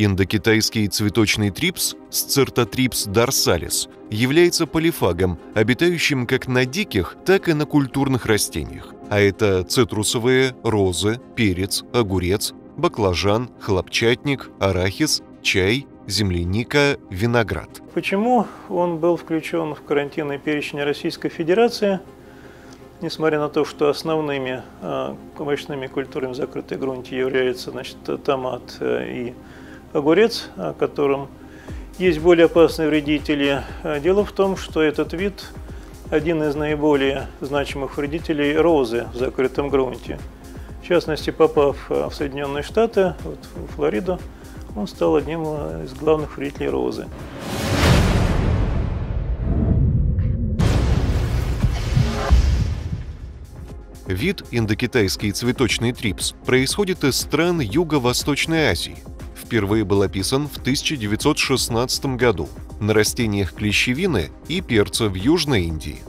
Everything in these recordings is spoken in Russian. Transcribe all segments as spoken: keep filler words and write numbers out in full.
Индокитайский цветочный трипс Scirtothrips dorsalis является полифагом, обитающим как на диких, так и на культурных растениях. А это цитрусовые, розы, перец, огурец, баклажан, хлопчатник, арахис, чай, земляника, виноград. Почему он был включен в карантинный перечень Российской Федерации, несмотря на то, что основными э, овощными культурами в закрытой грунте является, значит, томат и огурец, о котором есть более опасные вредители? Дело в том, что этот вид один из наиболее значимых вредителей розы в закрытом грунте. В частности, попав в Соединенные Штаты, вот, в Флориду, он стал одним из главных вредителей розы. Вид индокитайский цветочный трипс происходит из стран Юго-Восточной Азии. Впервые был описан в тысяча девятьсот шестнадцатом году на растениях клещевины и перца в Южной Индии.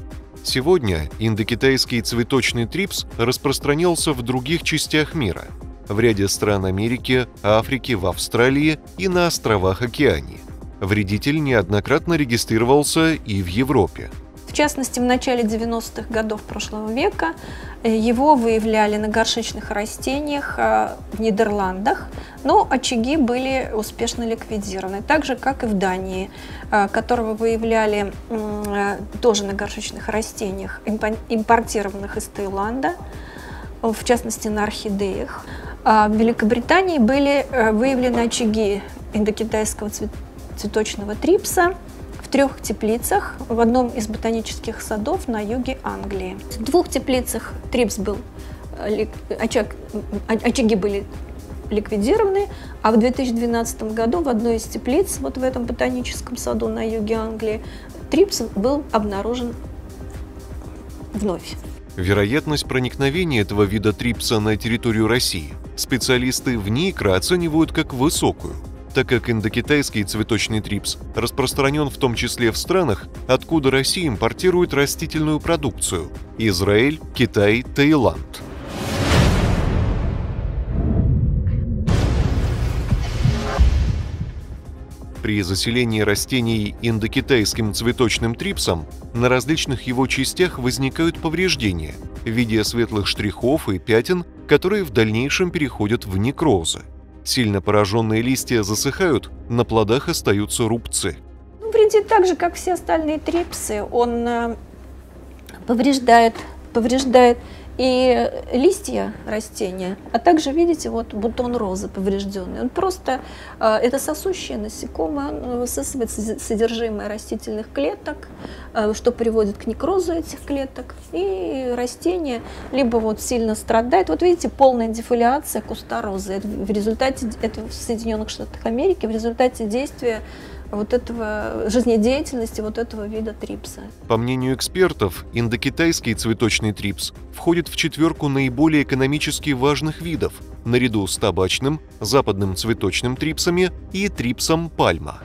Сегодня индокитайский цветочный трипс распространялся в других частях мира, в ряде стран Америки, Африки, в Австралии и на островах Океании. Вредитель неоднократно регистрировался и в Европе. В частности, в начале девяностых годов прошлого века его выявляли на горшечных растениях в Нидерландах, но очаги были успешно ликвидированы, так же, как и в Дании, которого выявляли тоже на горшечных растениях, импортированных из Таиланда, в частности, на орхидеях. В Великобритании были выявлены очаги индокитайского цветочного трипса в трех теплицах в одном из ботанических садов на юге Англии. В двух теплицах трипс был, очаг, очаги были ликвидированы, а в две тысячи двенадцатом году в одной из теплиц, вот в этом ботаническом саду на юге Англии, трипс был обнаружен вновь. Вероятность проникновения этого вида трипса на территорию России специалисты в НИИКРА оценивают как высокую, так как индокитайский цветочный трипс распространен в том числе в странах, откуда Россия импортирует растительную продукцию – Израиль, Китай, Таиланд. При заселении растений индокитайским цветочным трипсом на различных его частях возникают повреждения в виде светлых штрихов и пятен, которые в дальнейшем переходят в некрозы. Сильно пораженные листья засыхают, на плодах остаются рубцы. Он вредит так же, как все остальные трипсы. Он повреждает, повреждает и листья растения, а также, видите, вот бутон розы поврежденный. Он просто, это сосущее насекомое, он высасывает содержимое растительных клеток, что приводит к некрозу этих клеток, и растение либо вот сильно страдает. Вот видите, полная дефолиация куста розы. В результате этого в Соединенных Штатах Америки, в результате действия вот этого, жизнедеятельности вот этого вида трипса. По мнению экспертов, индокитайский цветочный трипс входит в четверку наиболее экономически важных видов, наряду с табачным, западным цветочным трипсами и трипсом пальма.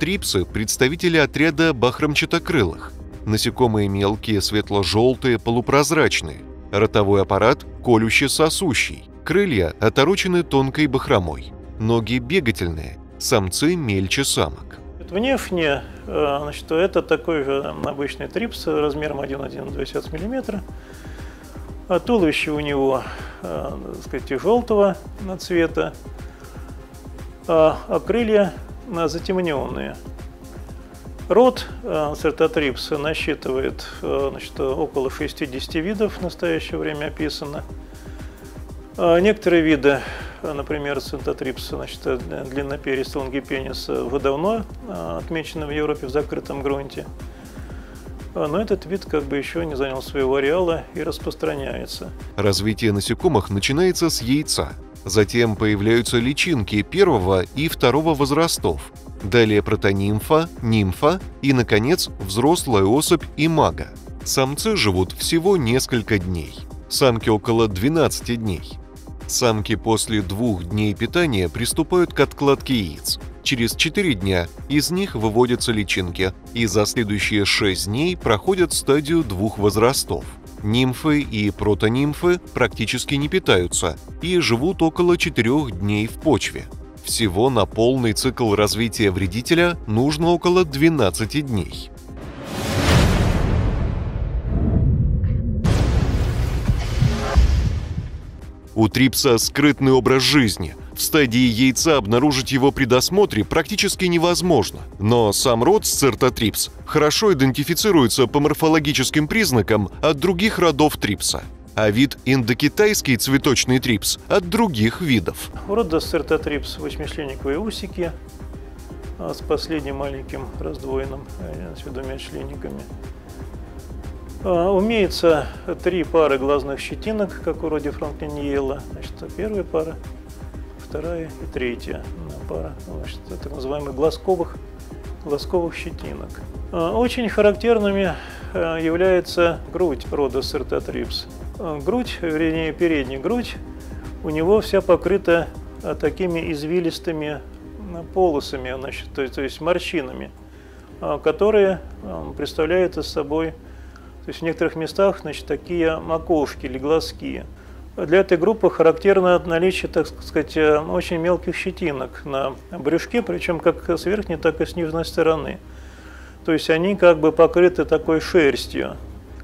Трипсы – представители отряда бахромчатокрылых. Насекомые мелкие, светло-желтые, полупрозрачные. Ротовой аппарат колюще-сосущий, крылья оторочены тонкой бахромой, ноги бегательные, самцы мельче самок. В нефне, значит, это такой же обычный трипс размером один и одна десятая миллиметра. А туловище у него, так сказать, желтого цвета, а крылья затемненные. Род Scirtothrips насчитывает, значит, около шестидесяти видов, в настоящее время описано. Некоторые виды, например, Scirtothrips, значит, длинноперец лонгипенис, уже давно отмечены в Европе в закрытом грунте. Но этот вид как бы еще не занял своего ареала и распространяется. Развитие насекомых начинается с яйца. Затем появляются личинки первого и второго возрастов. Далее протонимфа, нимфа и, наконец, взрослая особь имаго. Самцы живут всего несколько дней, самки около двенадцати дней. Самки после двух дней питания приступают к откладке яиц. Через четыре дня из них выводятся личинки, и за следующие шесть дней проходят стадию двух возрастов. Нимфы и протонимфы практически не питаются и живут около четырёх дней в почве. Всего на полный цикл развития вредителя нужно около двенадцати дней. У трипса скрытный образ жизни. В стадии яйца обнаружить его при досмотре практически невозможно. Но сам род Scirtothrips хорошо идентифицируется по морфологическим признакам от других родов трипса, а вид индокитайский цветочный трипс от других видов. У рода Scirtothrips восьмичленниковые усики с последним маленьким раздвоенным с двумя членниками. Умеется три пары глазных щетинок, как у рода Франклиньелла. Значит, первая пара, вторая и третья пара, значит, так называемых глазковых, глазковых щетинок. Очень характерными является грудь рода Scirtothrips. Грудь, вернее передняя грудь, у него вся покрыта такими извилистыми полосами, значит, то, то есть морщинами, которые представляют из собой, то есть в некоторых местах, значит, такие макушки или глазки. Для этой группы характерно наличие, так сказать, очень мелких щетинок на брюшке, причем как с верхней, так и с нижней стороны. То есть они как бы покрыты такой шерстью.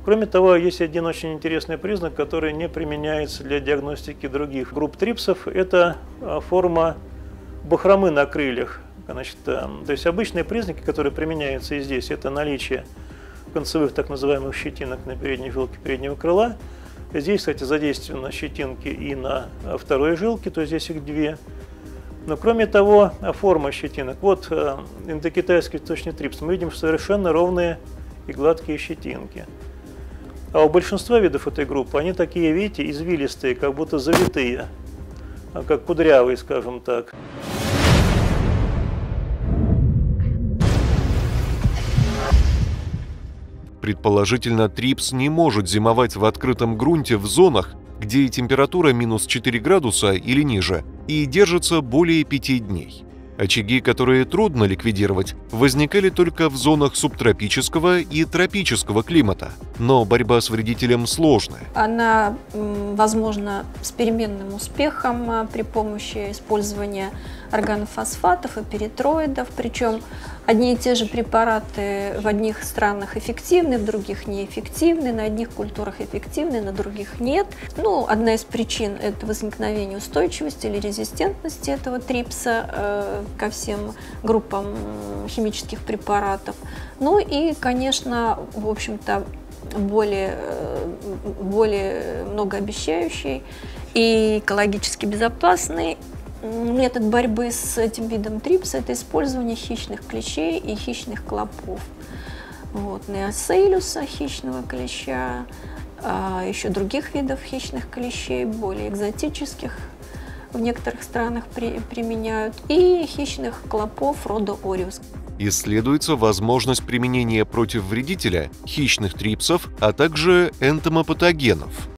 Кроме того, есть один очень интересный признак, который не применяется для диагностики других групп трипсов. Это форма бахромы на крыльях. Значит, то есть обычные признаки, которые применяются и здесь, это наличие концевых так называемых щетинок на передней жилке переднего крыла. Здесь, кстати, задействованы щетинки и на второй жилке, то есть здесь их две. Но кроме того, форма щетинок. Вот индокитайский цветочный трипс. Мы видим совершенно ровные и гладкие щетинки. А у большинства видов этой группы они такие, видите, извилистые, как будто завитые, как кудрявые, скажем так. Предположительно, трипс не может зимовать в открытом грунте в зонах, где и температура минус четыре градуса или ниже, и держится более пяти дней. Очаги, которые трудно ликвидировать, возникали только в зонах субтропического и тропического климата. Но борьба с вредителем сложная. Она возможна с переменным успехом при помощи использования органофосфатов и перитроидов. Причем одни и те же препараты в одних странах эффективны, в других неэффективны, на одних культурах эффективны, на других нет. Ну, одна из причин – это возникновение устойчивости или резистентности этого трипса ко всем группам химических препаратов. Ну и, конечно, в общем-то, более, более многообещающий и экологически безопасный метод борьбы с этим видом трипса – это использование хищных клещей и хищных клопов. Вот, неоцелюса, хищного клеща, а еще других видов хищных клещей, более экзотических, в некоторых странах при, применяют, и хищных клопов рода Ориус. Исследуется возможность применения против вредителя хищных трипсов, а также энтомопатогенов.